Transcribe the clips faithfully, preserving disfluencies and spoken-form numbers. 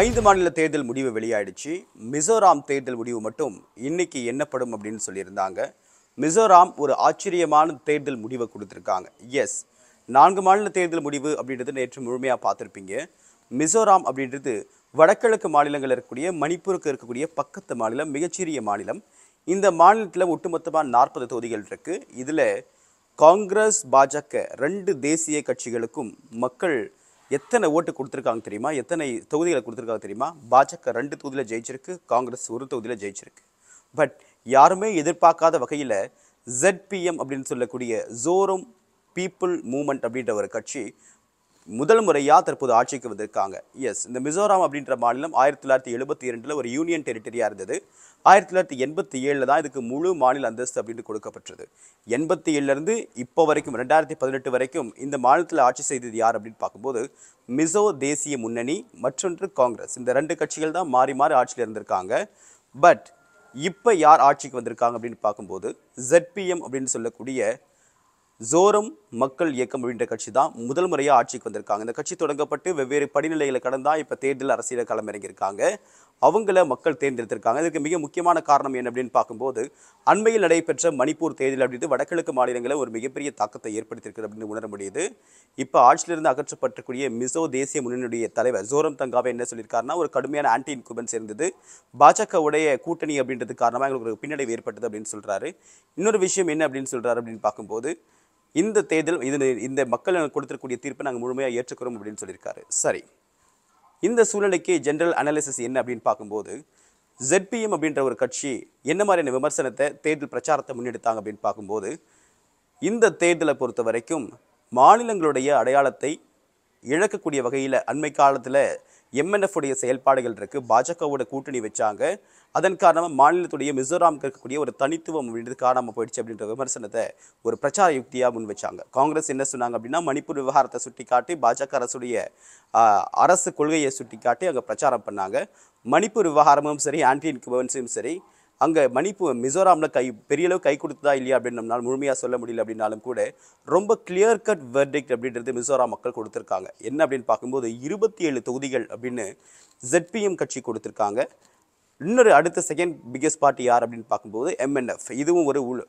ஐந்து மாநில தேர்தல் முடிவு வெளியாயிடுச்சு. மிசோராம் தேர்தல் முடிவு மட்டும் இன்னைக்கு என்னப்படும் அப்படின்னு சொல்லியிருந்தாங்க. மிசோராம் ஒரு ஆச்சரியமான தேர்தல் முடிவை கொடுத்துருக்காங்க. எஸ், நான்கு மாநில தேர்தல் முடிவு அப்படின்றது நேற்று முழுமையாக பார்த்துருப்பீங்க. மிசோராம் அப்படின்றது வடகிழக்கு மாநிலங்கள் இருக்கக்கூடிய மணிப்பூருக்கு இருக்கக்கூடிய பக்கத்து மாநிலம், மிகச்சிறிய மாநிலம். இந்த மாநிலத்தில் ஒட்டுமொத்தமாக நாற்பது தொகுதிகள் இருக்குது. இதில் காங்கிரஸ், பாஜக ரெண்டு தேசிய கட்சிகளுக்கும் மக்கள் எத்தனை ஓட்டு கொடுத்துருக்காங்க தெரியுமா? எத்தனை தொகுதிகளை கொடுத்துருக்காங்க தெரியுமா? பாஜக ரெண்டு தொகுதியில் ஜெயிச்சிருக்கு, காங்கிரஸ் ஒரு தொகுதியில் ஜெயிச்சிருக்கு. பட் யாருமே எதிர்பார்க்காத வகையில் ஜெட்பிஎம் அப்படின்னு சொல்லக்கூடிய மிசோரம் பீப்புள் மூமெண்ட் அப்படின்ற ஒரு கட்சி முதல் முறையாக தற்போது ஆட்சிக்கு வந்திருக்காங்க. எஸ், இந்த மிசோராம் அப்படின்ற மாநிலம் ஆயிரத்தி தொள்ளாயிரத்தி எழுபத்தி இரண்டில் ஒரு யூனியன் டெரிட்டரியாக இருந்தது. ஆயிரத்தி தொள்ளாயிரத்தி எண்பத்தி ஏழில் தான் இதுக்கு முழு மாநில அந்தஸ்து அப்படின்னு கொடுக்கப்பட்டது. எண்பத்தி ஏழுலேருந்து இப்போ வரைக்கும் ரெண்டாயிரத்தி பதினெட்டு வரைக்கும் இந்த மாநிலத்தில் ஆட்சி செய்தது யார் அப்படின்னு பார்க்கும்போது மிசோ தேசிய முன்னணி, மற்றொன்று காங்கிரஸ். இந்த ரெண்டு கட்சிகள் தான் மாறி மாறி ஆட்சியில் இருந்திருக்காங்க. பட் இப்போ யார் ஆட்சிக்கு வந்திருக்காங்க அப்படின்னு பார்க்கும்போது ஜெட்பிஎம் அப்படின்னு சொல்லக்கூடிய மிசோரம் மக்கள் இயக்கம் அப்படின்ற கட்சி தான் முதல் முறையாக ஆட்சிக்கு வந்திருக்காங்க. இந்த கட்சி தொடங்கப்பட்டு வெவ்வேறு படிநிலைகளை கடந்தால் இப்போ தேர்தல் அரசியல் களம் இறங்கியிருக்காங்க. அவங்கள மக்கள் தேர்ந்தெடுத்திருக்காங்க. இதுக்கு மிக முக்கியமான காரணம் என்ன அப்படின்னு பார்க்கும்போது அண்மையில் நடைபெற்ற மணிப்பூர் தேர்தல் அப்படின்றது வடகிழக்கு மாநிலங்களில் ஒரு மிகப்பெரிய தாக்கத்தை ஏற்படுத்தியிருக்கிறது அப்படின்னு உணர முடியுது. இப்போ ஆட்சியிலிருந்து அகற்றப்பட்டிருக்கூடிய மிசோ தேசிய முன்னணியுடைய தலைவர் மிசோரம் தங்காவே என்ன சொல்லியிருக்காருன்னா, ஒரு கடுமையான ஆன்டி இன்குபன்ஸ் இருந்தது, பாஜகவுடைய கூட்டணி அப்படின்றது காரணமாக எங்களுக்கு ஒரு பின்னடைவு ஏற்பட்டது அப்படின்னு சொல்கிறாரு. இன்னொரு விஷயம் என்ன அப்படின்னு சொல்கிறாரு அப்படின்னு பார்க்கும்போது இந்த தேர்தல் இது இந்த மக்கள் கொடுத்திருக்கூடிய தீர்ப்பை நாங்கள் முழுமையாக ஏற்றுக்கிறோம் அப்படின்னு சொல்லியிருக்காரு. சரி, இந்த சூழ்நிலைக்கு ஜென்ரல் அனாலிசிஸ் என்ன அப்படின்னு பார்க்கும்போது ஜெட்பிஎம் அப்படின்ற ஒரு கட்சி என்ன மாதிரியான விமர்சனத்தை தேர்தல் பிரச்சாரத்தை முன்னெடுத்தாங்க அப்படின்னு பார்க்கும்போது இந்த தேர்தலை பொறுத்த வரைக்கும் மாநிலங்களுடைய அடையாளத்தை இழக்கக்கூடிய வகையில் அண்மை காலத்தில் எம்என்எஃப் உடைய செயல்பாடுகள் இருக்குது, பாஜகவோட கூட்டணி வச்சாங்க, அதன் காரணமாக மாநிலத்துடைய மிசோராமுக்கு இருக்கக்கூடிய ஒரு தனித்துவம் அப்படின்றது காணாமல் போயிடுச்சு அப்படின்ற விமர்சனத்தை ஒரு பிரச்சார யுக்தியாக முன் வச்சாங்க. காங்கிரஸ் என்ன சொன்னாங்க அப்படின்னா, மணிப்பூர் விவகாரத்தை சுட்டி காட்டி பாஜக அரசுடைய அரசு கொள்கையை சுட்டி காட்டி அங்கே பிரச்சாரம் பண்ணாங்க. மணிப்பூர் விவகாரமும் சரி, ஆன்டி இன்குபன்ஸும் சரி, அங்கே மணிப்பூர் மிசோராமில் கை பெரிய அளவு கை கொடுத்ததா இல்லையா அப்படின்னு நம்மளால் முழுமையாக சொல்ல முடியல அப்படின்னாலும் கூட ரொம்ப கிளியர் கட் வெர்டிக்ட் அப்படின்றது மிசோராம் மக்கள் கொடுத்துருக்காங்க. என்ன அப்படின்னு பார்க்கும்போது இருபத்தி ஏழு தொகுதிகள் அப்படின்னு ஜெட்பிஎம் கட்சி கொடுத்துருக்காங்க. இன்னொரு அடுத்த செகண்ட் பிக்கஸ்ட் பார்ட்டி யார் அப்படின்னு பார்க்கும்போது எம்என்எஃப். இதுவும் ஒரு உள்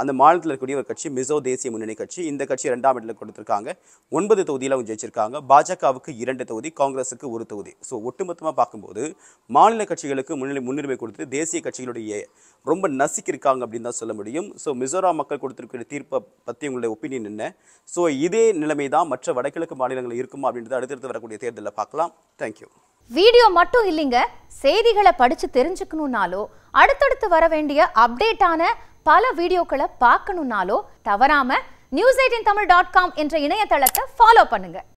அந்த மாநிலத்தில் இருக்கக்கூடிய ஒரு கட்சி மிசோ தேசிய முன்னணி கட்சி. இந்த கட்சி ரெண்டாம் இடத்துல கொடுத்துருக்காங்க, ஒன்பது தொகுதியில் அவங்க ஜெயிச்சிருக்காங்க. பாஜகவுக்கு இரண்டு தொகுதி, காங்கிரஸுக்கு ஒரு தொகுதி. ஸோ ஒட்டுமொத்தமாக பார்க்கும்போது மாநில கட்சிகளுக்கு முன்னிலை முன்னுரிமை கொடுத்து தேசிய கட்சிகளுடைய ரொம்ப நசுக்கியிருக்காங்க அப்படின்னு தான் சொல்ல முடியும். ஸோ மிசோராம் மக்கள் கொடுத்துருக்கிற தீர்ப்பை பற்றி உங்களுடைய ஒப்பீனியன் என்ன? ஸோ இதே நிலைமை தான் மற்ற வடகிழக்கு மாநிலங்கள் இருக்குமா அப்படின்றத அடுத்தடுத்து வரக்கூடிய தேர்தலில் பார்க்கலாம். தேங்க்யூ. வீடியோ மட்டும் இல்லைங்க, செய்திகளை படித்து தெரிஞ்சுக்கணுன்னாலோ அடுத்தடுத்து வர வேண்டிய அப்டேட்டான பல வீடியோக்களை பார்க்கணுன்னாலோ தவறாம news eighteen Tamil dot com என்ற இணையதளத்தை ஃபாலோ பண்ணுங்க.